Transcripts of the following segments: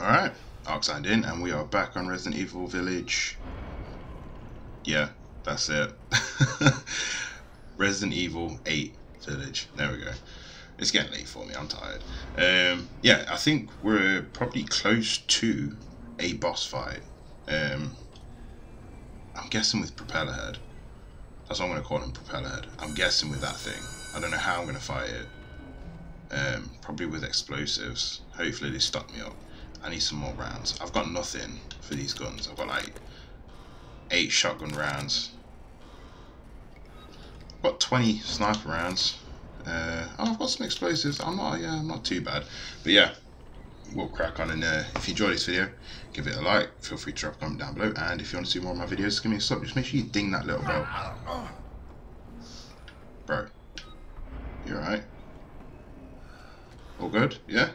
Alright, Ark signed in and we are back on Resident Evil Village. Yeah, that's it. Resident Evil 8 Village, there we go. It's getting late for me, I'm tired. Yeah, I think we're probably close to a boss fight. I'm guessing with Propellerhead. That's what I'm going to call him, Propellerhead. I'm guessing with that thing. I don't know how I'm going to fight it. Probably with explosives. Hopefully they stock me up. I need some more rounds. I've got nothing for these guns. I've got like 8 shotgun rounds. I've got 20 sniper rounds. Oh, I've got some explosives. I'm not too bad. But yeah, we'll crack on. And if you enjoyed this video, give it a like. Feel free to drop a comment down below. And if you want to see more of my videos, give me a sub. Just make sure you ding that little bell. Bro, you alright? All good? Yeah?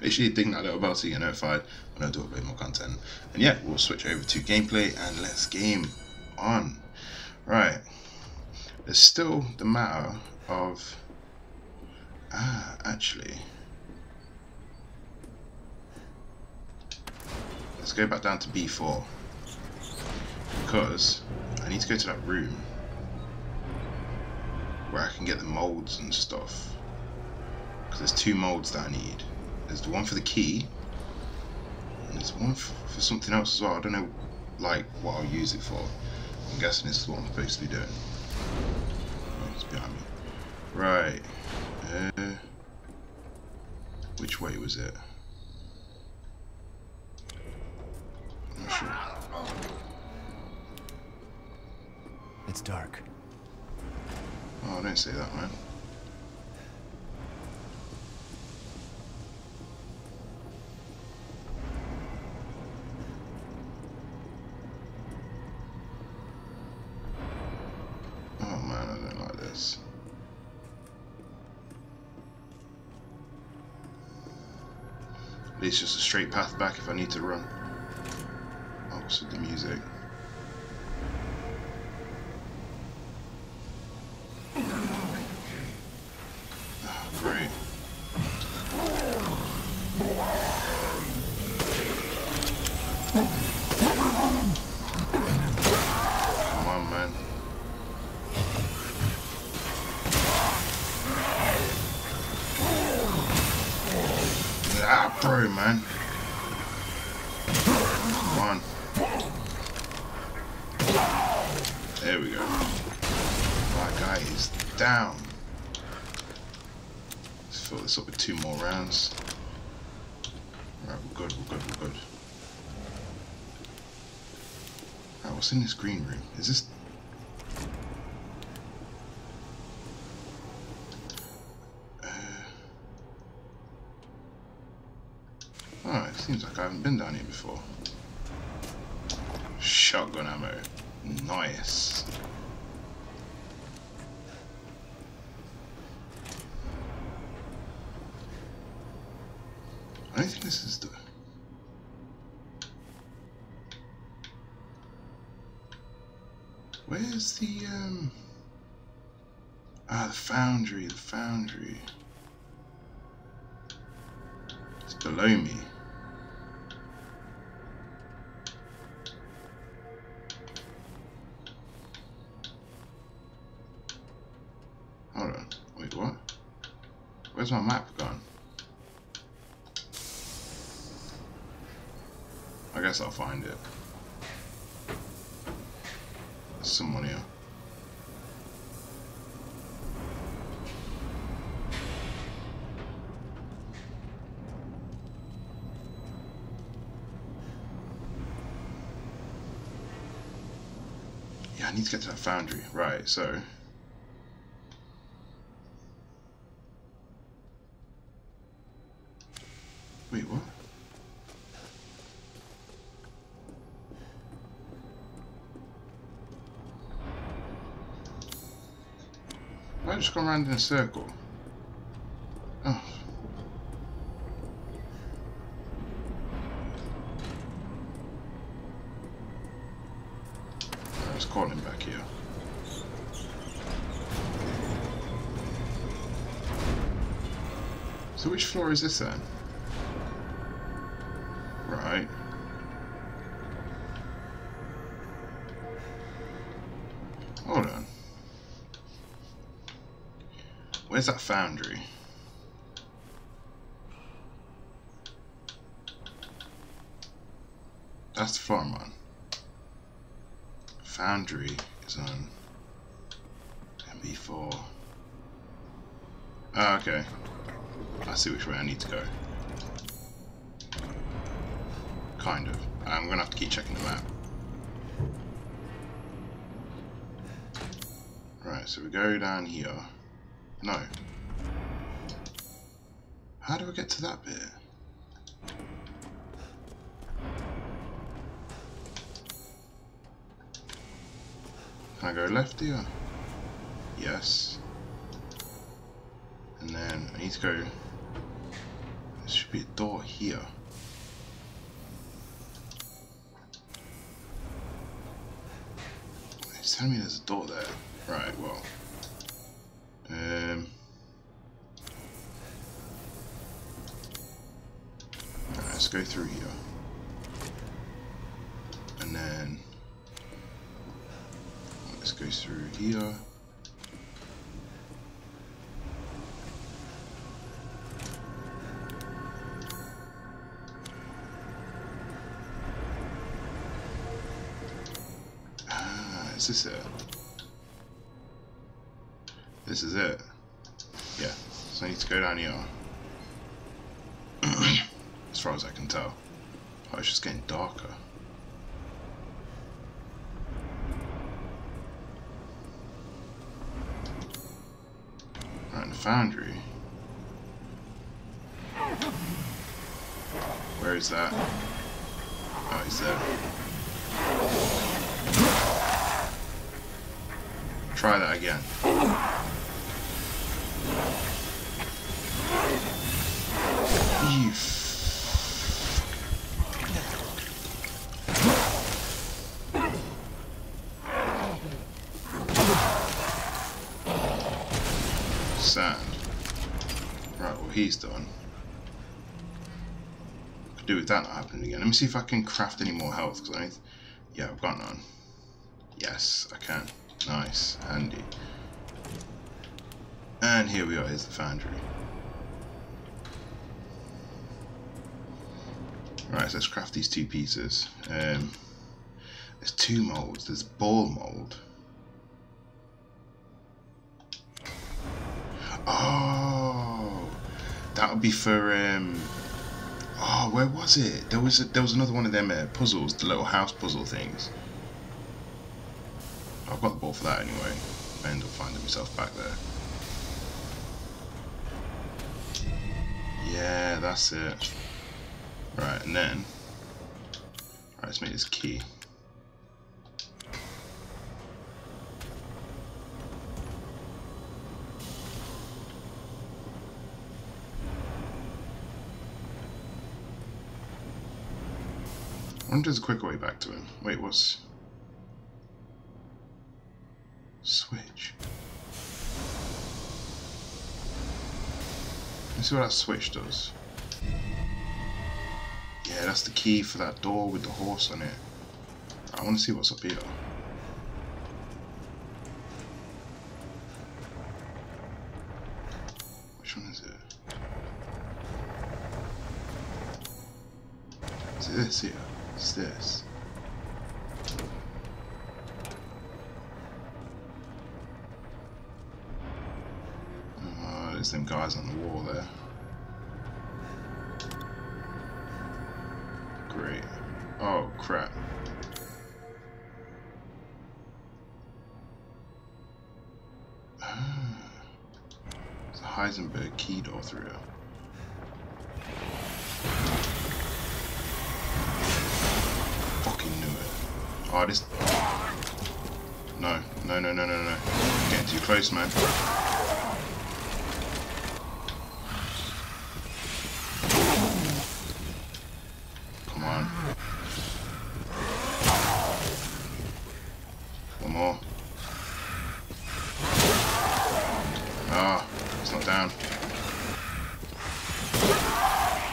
Make sure you ding that little bell so you get notified when I do upload more content. And yeah, we'll switch over to gameplay and let's game on. Right. There's still the matter of... actually... Let's go back down to B4. Because I need to go to that room where I can get the molds and stuff. Because there's 2 molds that I need. There's the one for the key, and there's one for something else as well. I don't know, like, what I'll use it for. I'm guessing it's what I'm supposed to be doing. Oh, it's behind me. Right. Which way was it? I'm not sure. It's dark. Oh, don't say that, man. It's just a straight path back if I need to run. Oh, what's with the music? Oh, great. Come on, man. Ah, bro, man. Come on. There we go. My guy is down. Let's fill this up with 2 more rounds. Alright, we're good, we're good, we're good. Alright, what's in this green room? Is this... Seems like I haven't been down here before. Shotgun ammo. Nice. I don't think this is the... Where's the, Ah, the foundry, the foundry. It's below me. Where's my map gone? I guess I'll find it. There's someone here. Yeah, I need to get to that foundry. Right, so... Wait, what? Have I just gone around in a circle? Oh. I was calling back here. So which floor is this then? Right. Hold on. Where's that foundry? That's the farm on. Foundry is on MB4. Ah, okay. I see which way I need to go. Kind of. I'm gonna have to keep checking the map. Right, so we go down here. No. How do I get to that bit? Can I go left here? Yes. And then I need to go. There should be a door here. It's telling me there's a door there. Right, well. Right, let's go through here. And then let's go through here. Ah, is this it? This is it. Yeah, so I need to go down here. As far as I can tell. Oh, it's just getting darker. Right in the foundry. Where is that? Oh, he's there. Try that again. Sand. Right, well he's done. Could do with that not happening again. Let me see if I can craft any more health, because I need... Yeah, I've got none. Yes, I can. Nice, handy. And here we are, here's the foundry. Right, so let's craft these two pieces. There's two molds. There's ball mold. Oh, that would be for oh, where was it? There was another one of them puzzles, the little house puzzle things. I've got the ball for that anyway. I end up finding myself back there. Yeah, that's it. Right, and then, right, let's make this key. I wonder if there's a quicker way back to him. Wait, what's... Switch. Let's see what that switch does. Yeah, that's the key for that door with the horse on it. I want to see what's up here. Which one is it? Is it this here? It's this. Oh, there's them guys on the wall there. Great. Oh crap. It's a Heisenberg key door through. Fucking knew it. Oh, this. No, no, no, no, no, no. Getting too close, man.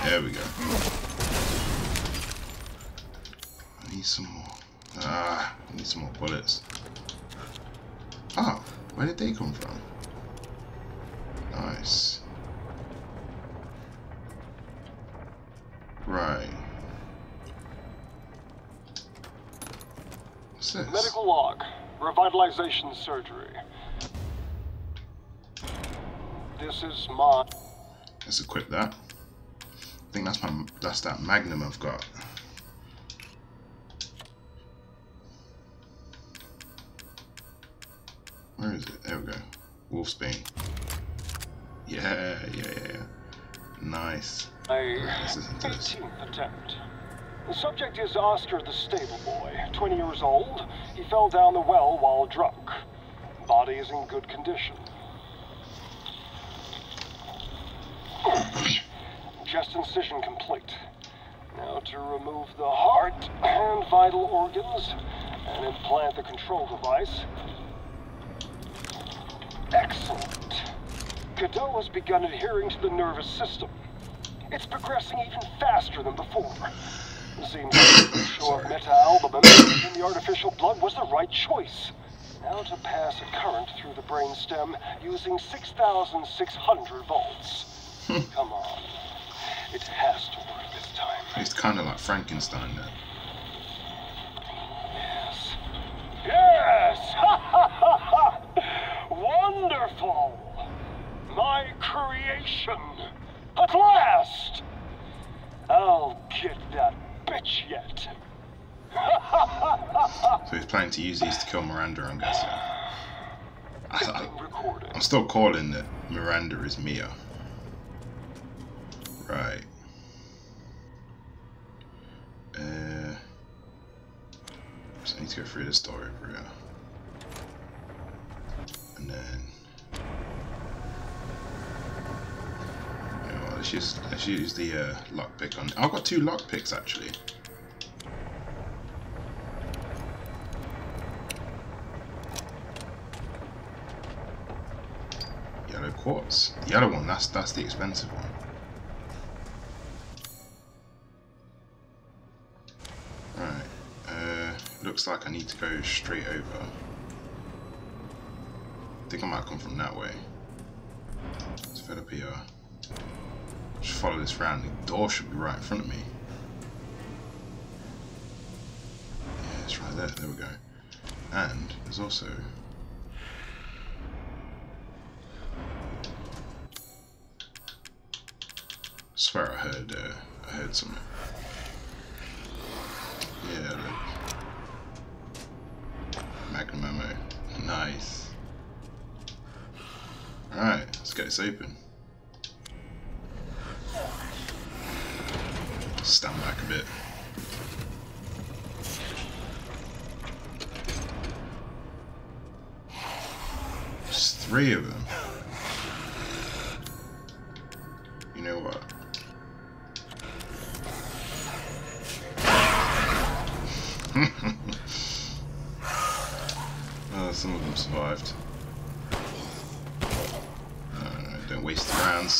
There we go. need some more. Ah, I need some more bullets. Ah, where did they come from? Nice. Right. What's this? Medical log. Revitalization surgery. This is my... Let's equip that. I think that's my... That's that Magnum I've got. Where is it? There we go. Wolfsbane. Yeah. Nice. This is 18th attempt. The subject is Oscar the stable boy, 20 years old. He fell down the well while drunk. Body is in good condition. Chest incision complete. Now to remove the heart and vital organs and implant the control device. Excellent. Cadeau has begun adhering to the nervous system. It's progressing even faster than before. It seems like the show of metal, but in the artificial blood was the right choice. Now to pass a current through the brainstem using 6,600 volts. Come on. It has to work this time. It's kind of like Frankenstein then. Yes. Yes! Ha ha ha ha! Wonderful! My creation! At last! I'll get that bitch yet. So he's planning to use these to kill Miranda, I'm guessing. I'm still calling that Miranda is Mia. Right. So I need to go through this door over here. And then... let's use the lockpick on. I've got two lockpicks actually. Yellow quartz. The yellow one. That's the expensive one. Right. Looks like I need to go straight over. I think I might come from that way. Let's fill up here. Just follow this round, the door should be right in front of me. Yeah, it's right there, there we go. And there's also... I swear I heard something. Yeah, look. Magnum ammo. Nice. Alright, let's get this open. Stand back a bit. There's three of them. You know what? Oh, some of them survived. No, don't waste the rounds.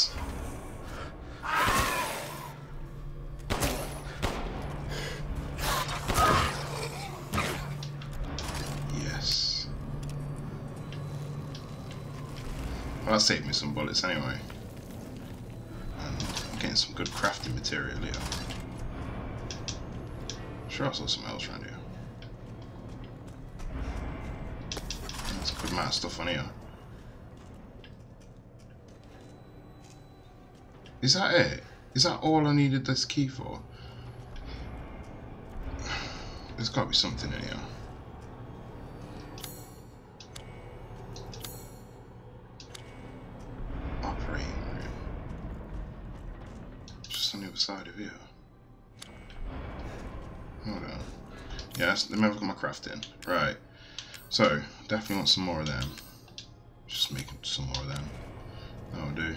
That saved me some bullets anyway. And I'm getting some good crafting material here. I'm sure I saw something else around here. There's a good amount of stuff on here. Is that it? Is that all I needed this key for? There's gotta be something in here. Side of here. Hold on. Yes, let me have a look at my crafting. Right. So, definitely want some more of them. Just making some more of them. That'll do.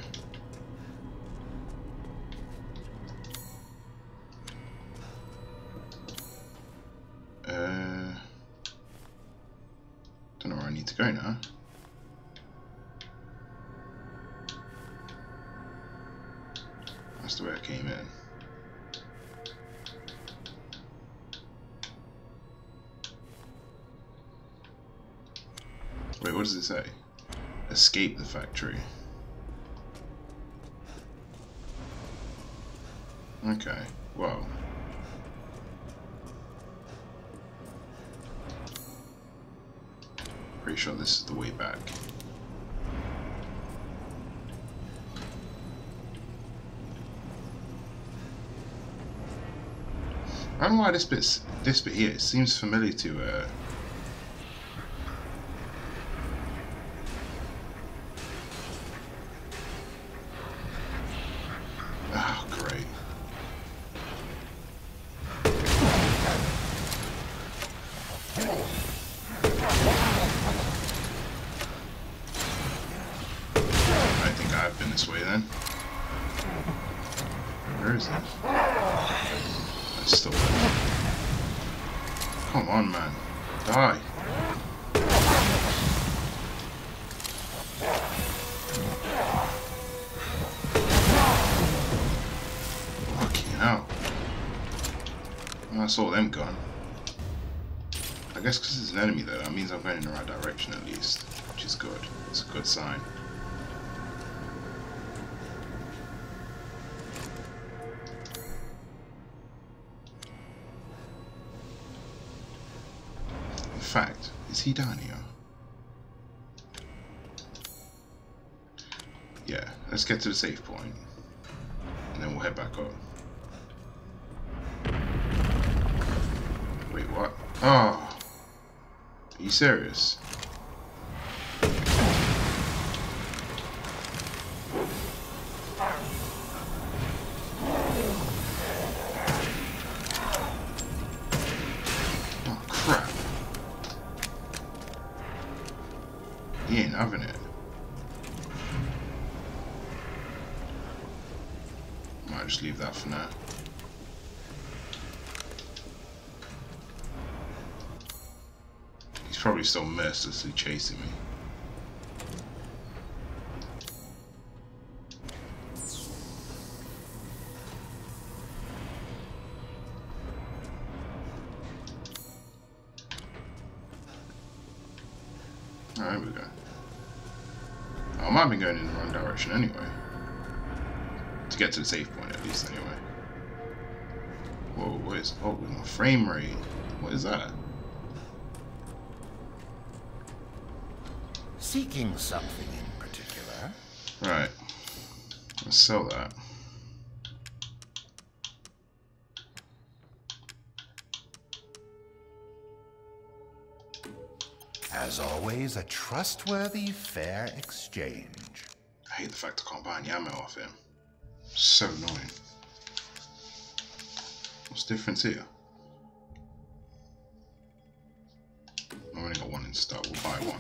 Don't know where I need to go now. That's the way I came in. Wait, what does it say? Escape the factory. Okay, whoa. Pretty sure this is the way back. I don't know why this bit here, it seems familiar to oh, great. I think I've been this way then. Where is it? Still there. Come on, man. Die. Fucking hell. I saw them gone. I guess because there's an enemy there, that means I'm going in the right direction at least. Which is good. It's a good sign. In fact, is he down here? Yeah, let's get to the safe point, and then we'll head back up. Wait, what? Oh! Are you serious? Having it. Might just leave that for now. He's probably still mercilessly chasing me. Alright, we go. I might be going in the wrong direction anyway. To get to the safe point at least anyway. Whoa, what is... Oh, with my frame rate. What is that? Seeking something in particular. Right. Let's sell that. As always, a trustworthy, fair exchange. I hate the fact I can't buy any ammo off him. So annoying. What's the difference here? I've only got one in stock. We'll buy one.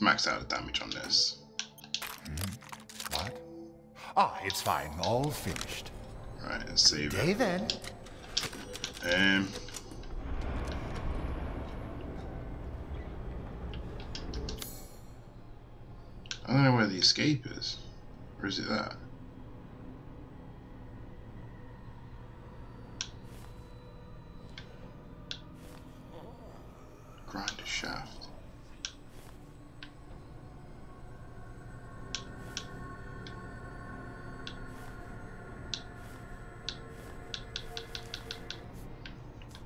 Max out the damage on this. Mm-hmm. What? Ah, it's fine. All finished. Right, let's save it. Then. I don't know where the escape is. Or is it that? Grinder shaft.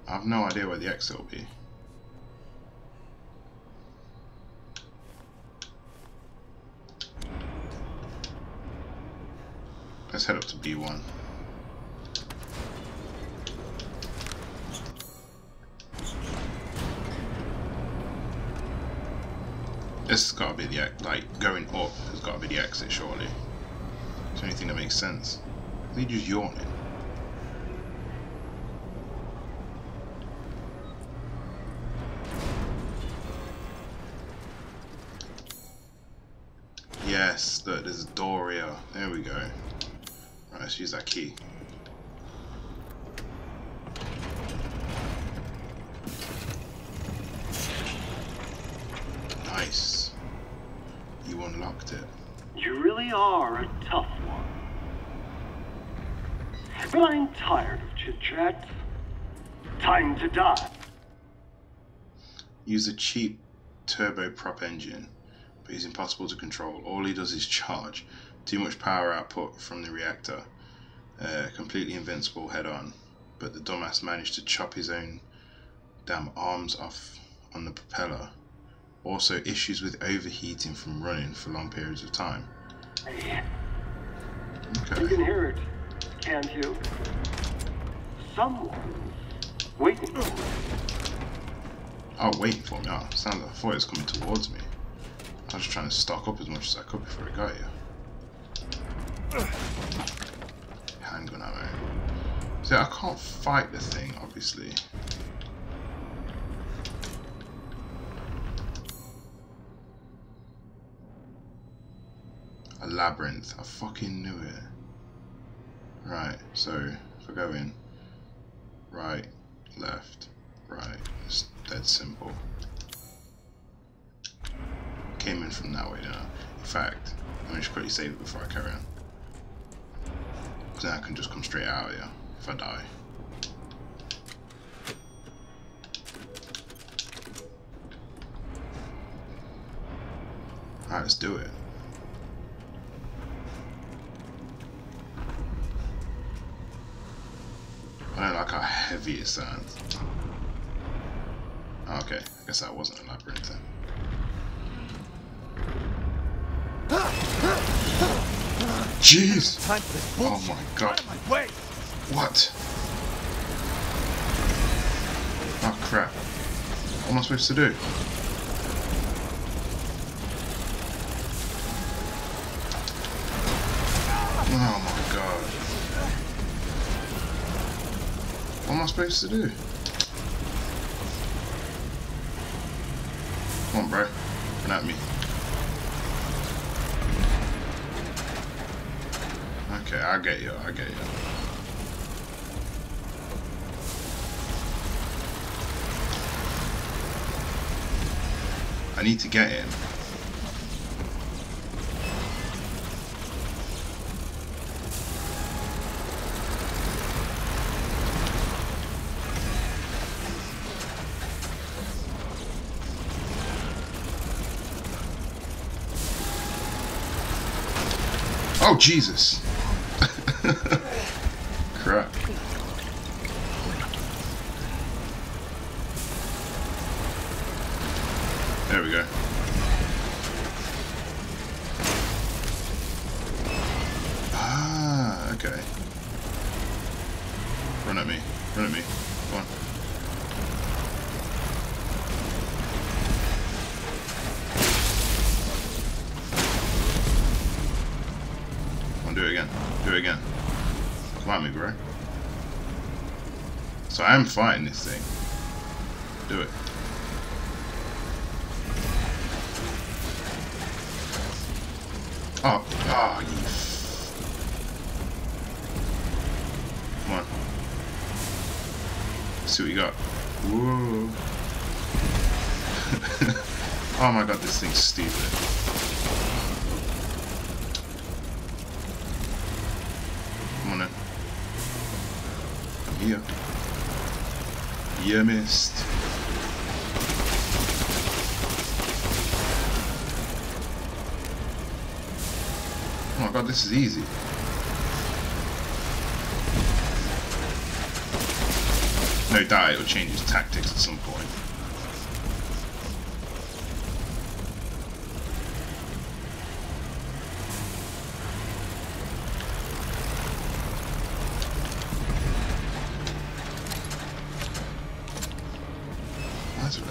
I have no idea where the exit will be. Let's head up to B1. This has got to be the like going up has got to be the exit surely. It's the only thing that makes sense. Are they just yawning? Yes, look, there's a door here. There we go. Right, let's use that key. Nice. You unlocked it. You really are a tough one. But I'm tired of chit-chat. Time to die. Use a cheap turboprop engine, but he's impossible to control. All he does is charge. Too much power output from the reactor. Completely invincible head-on. But the dumbass managed to chop his own damn arms off on the propeller. Also issues with overheating from running for long periods of time. Hey. Okay. You can hear it, can't you? Someone's waiting for me. Oh, waiting for me. Oh, sounds like I thought it was coming towards me. I was just trying to stock up as much as I could before I got here. Handgun ammo. See, I can't fight the thing, obviously. A labyrinth. I fucking knew it. Right, so if I go in, right, left, right. It's dead simple. Came in from that way, didn't I? In fact, let me just quickly save it before I carry on. Because now I can just come straight out of here if I die. Alright, let's do it. I don't like how heavy it sounds. Oh, okay, I guess that wasn't a labyrinth then. Jeez! Oh my god. What? Oh crap. What am I supposed to do? Oh my god. What am I supposed to do? Come on, bro. Run at me. Okay, I get you, I get you. I need to get in. Oh, Jesus. Crap. There we go. Ah, okay. Run at me. Run at me. Come on. Come on, do it again. Do it again. Come at me, bro. So I am fighting this thing. Do it. Oh, oh, you. Come on. Let's see what you got. Whoa. Oh my god, this thing's stupid. You missed. Oh my god, this is easy. No doubt it will change his tactics at some point.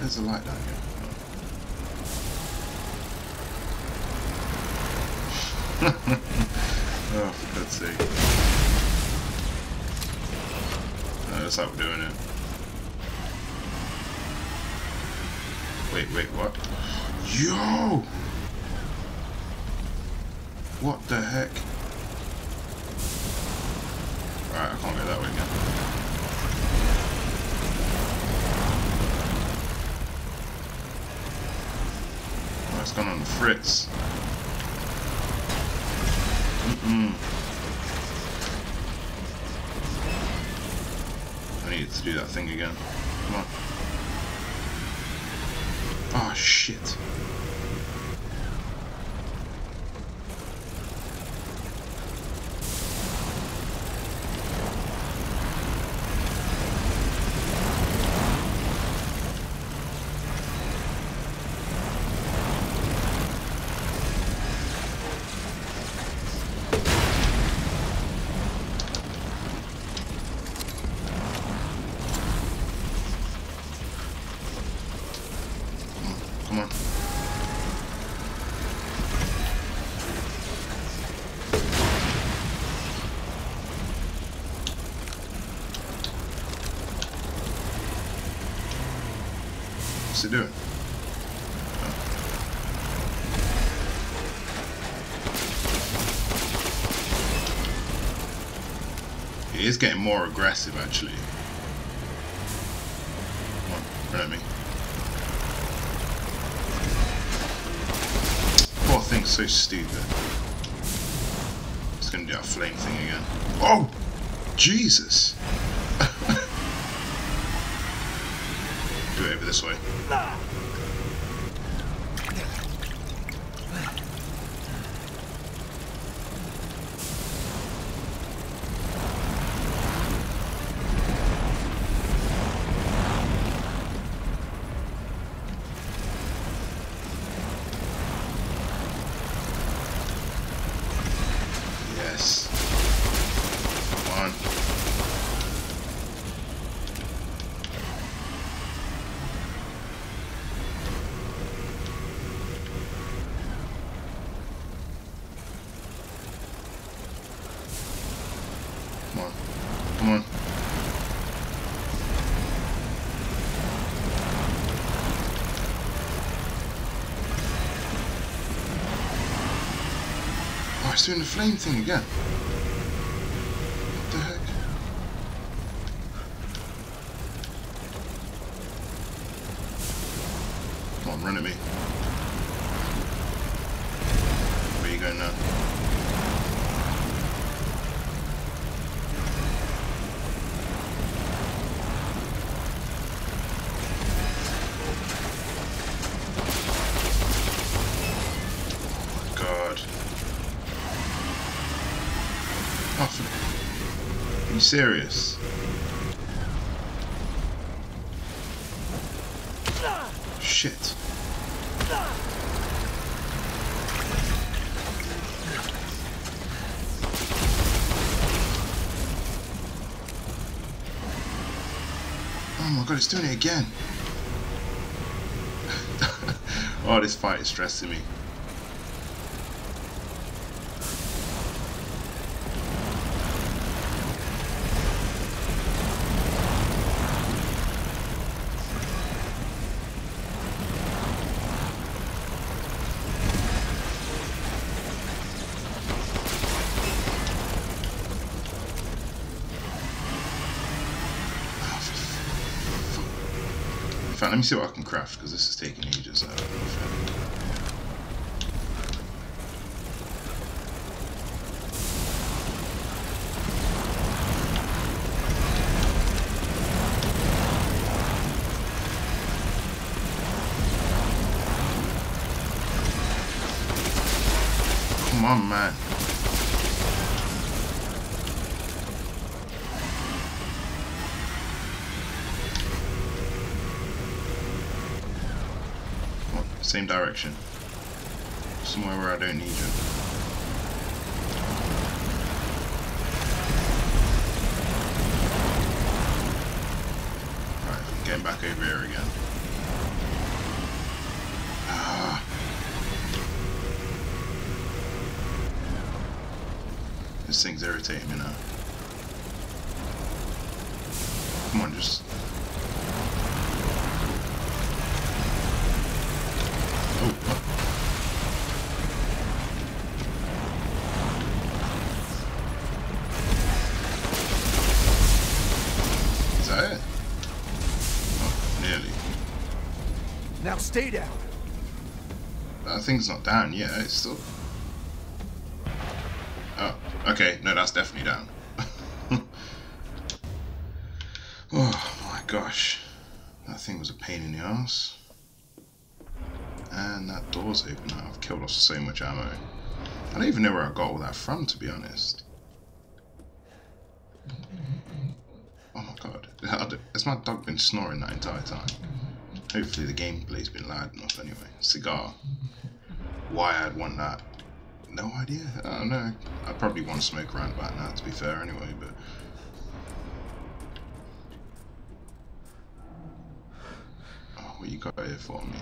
There's a light down here. Oh, for God's sake. No, that's how we're doing it. Wait, wait, what? Yo! What the heck? Alright, I can't go that way again. What's going on the fritz? I need to do that thing again. Come on. Oh shit. What's it doing? Oh. It is getting more aggressive actually. Come on, run at me. Poor thing's so stupid. It's gonna do that flame thing again. Oh! Jesus! Do it over this way. Yes. Come on. It's doing the flame thing again. What the heck? Come on, run at me. Where are you going now? Are you serious? Shit. Oh my god, it's doing it again. Oh, this fight is stressing me. Fine, let me see what I can craft because this is taking ages. Come on, man. Same direction. Somewhere where I don't need you. Right, I'm getting back over here again. Ah. This thing's irritating me now. Come on, just... Now stay down. That thing's not down yet, it's still... Oh, okay, no, that's definitely down. Oh my gosh, that thing was a pain in the ass. And that door's open now, I've killed off so much ammo. I don't even know where I got all that from, to be honest. Oh my god, has my dog been snoring that entire time? Hopefully the gameplay's been loud enough anyway. Cigar. Why I'd want that? No idea. I don't know. I probably want to smoke around about now, to be fair anyway, but... Oh, what you got here for me?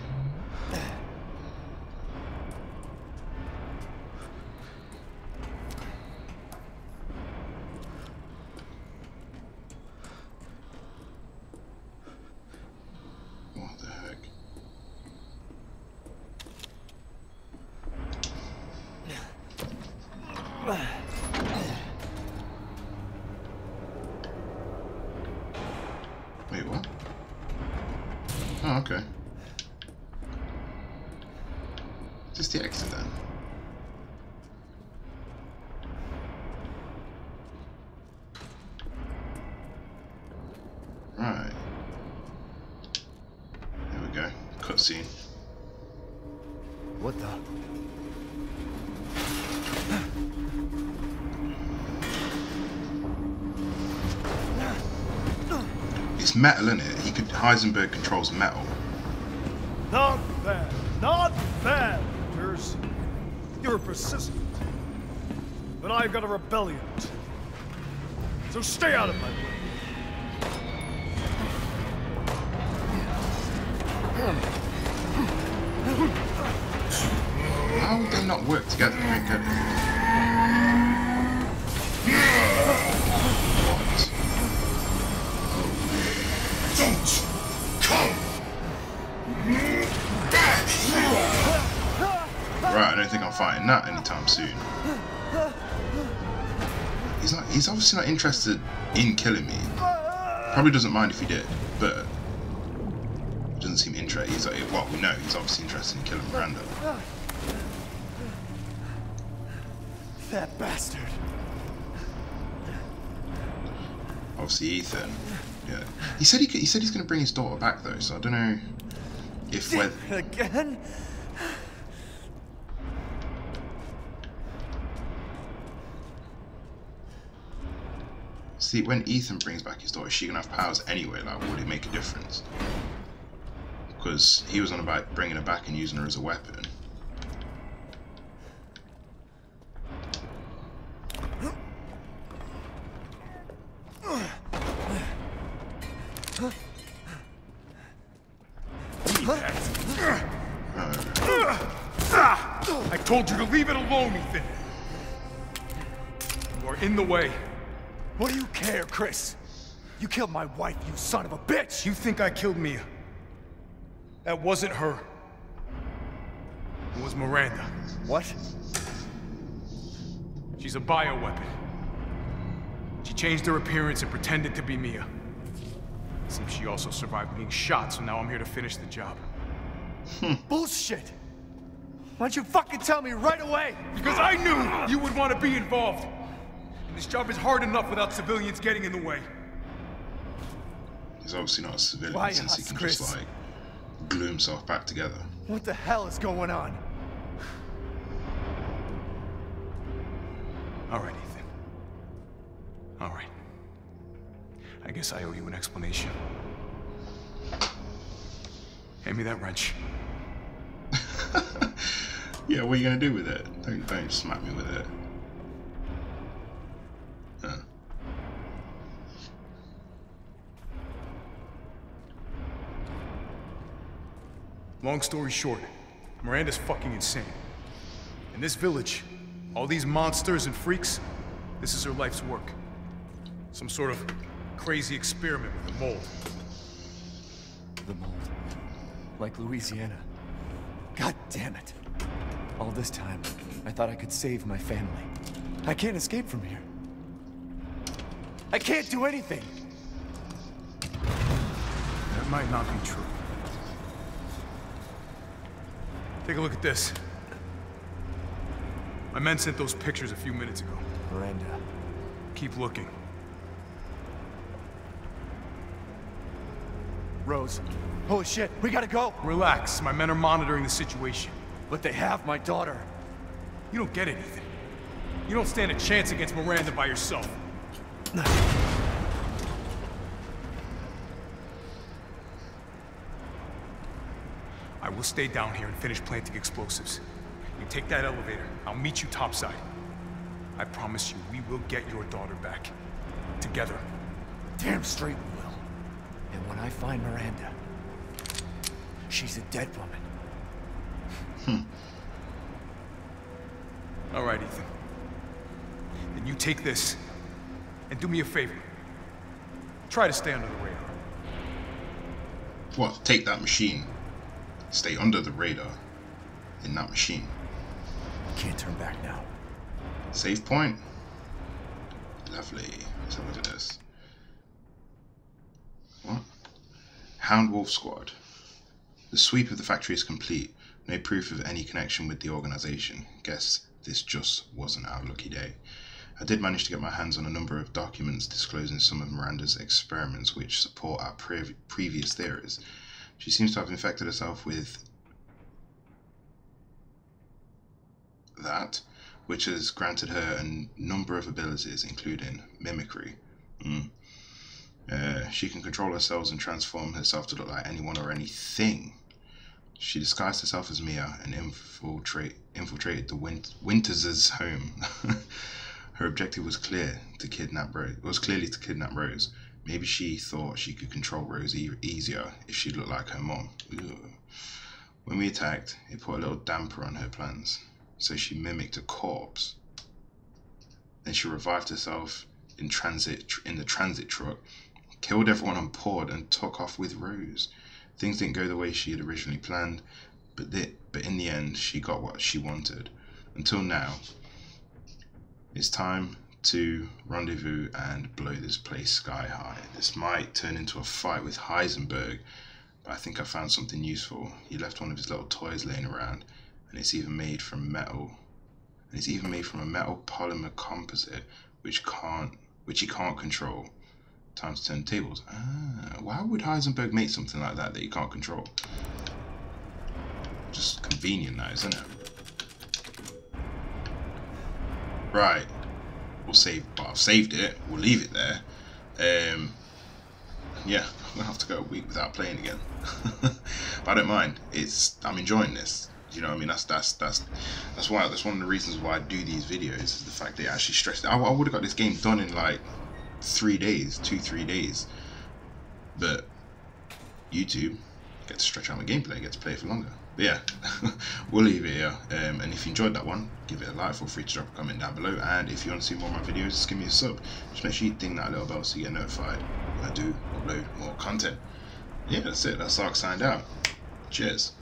Metal in it. Heisenberg controls metal. Not bad. Not bad, Pierce. You're persistent. But I've got a rebellion. So stay out of my way. How would they not work together? Fighting that anytime soon. He's obviously not interested in killing me. Probably doesn't mind if he did, but doesn't seem interested. He's like, well, we know he's obviously interested in killing Miranda. That bastard. Obviously Ethan. Yeah. He said he's going to bring his daughter back though, so I don't know if whether again. See, when Ethan brings back his daughter, is she gonna have powers anyway? Like, would it make a difference? Because he was on about bringing her back and using her as a weapon. I told you to leave it alone, Ethan. You are in the way. What do you care, Chris? You killed my wife, you son of a bitch! You think I killed Mia? That wasn't her. It was Miranda. What? She's a bioweapon. She changed her appearance and pretended to be Mia. Seems she also survived being shot, so now I'm here to finish the job. Bullshit! Why don't you fucking tell me right away? Because I knew you would want to be involved! This job is hard enough without civilians getting in the way. He's obviously not a civilian since he can just, like, glue himself back together. What the hell is going on? All right, Ethan. All right. I guess I owe you an explanation. Hand me that wrench. Yeah, what are you going to do with it? Don't smack me with it. Long story short, Miranda's fucking insane. In this village, all these monsters and freaks, this is her life's work. Some sort of crazy experiment with the mold. The mold. Like Louisiana. God damn it. All this time, I thought I could save my family. I can't escape from here. I can't do anything! That might not be true. Take a look at this. My men sent those pictures a few minutes ago. Miranda. Keep looking. Rose. Holy shit, we gotta go! Relax, my men are monitoring the situation. But they have my daughter. You don't get anything. You don't stand a chance against Miranda by yourself. I will stay down here and finish planting explosives. You take that elevator, I'll meet you topside. I promise you, we will get your daughter back. Together. Damn straight we will. And when I find Miranda, she's a dead woman. All right, Ethan. Then you take this, and do me a favor. Try to stay under the radar. What? Take that machine. Stay under the radar. In that machine. Can't turn back now. Save point. Lovely. Let's have a look at this. What? Hound Wolf Squad. The sweep of the factory is complete. No proof of any connection with the organization. Guess this just wasn't our lucky day. I did manage to get my hands on a number of documents disclosing some of Miranda's experiments which support our previous theories. She seems to have infected herself with that, which has granted her a number of abilities, including mimicry. She can control herself and transform herself to look like anyone or anything. She disguised herself as Mia and infiltrated the Winters' home. Her objective was clearly to kidnap Rose. Maybe she thought she could control Rose easier if she looked like her mom. Ew. When we attacked, it put a little damper on her plans. So she mimicked a corpse. Then she revived herself in the transit truck, killed everyone on board, and took off with Rose. Things didn't go the way she had originally planned, but in the end, she got what she wanted. Until now, it's time to rendezvous and blow this place sky high. This might turn into a fight with Heisenberg, but I think I found something useful. He left one of his little toys laying around, and it's even made from metal. And it's even made from a metal polymer composite, which he can't control. Time to turn the tables. Ah, why would Heisenberg make something like that he can't control? Just convenient now, isn't it? Right. We'll save, but I've saved it. We'll leave it there. Yeah, I'm gonna have to go a week without playing again. But I don't mind. I'm enjoying this. You know what I mean? That's why. That's one of the reasons why I do these videos is the fact that it actually stressed. I would have got this game done in like 3 days, 2-3 days, but YouTube gets to stretch out my gameplay, gets to play it for longer. But yeah, we'll leave it here. And if you enjoyed that one, give it a like. Feel free to drop a comment down below. And if you want to see more of my videos, just give me a sub. Just make sure you ding that little bell so you get notified when I do upload more content. Yeah, that's it. That's Ark signed out. Cheers.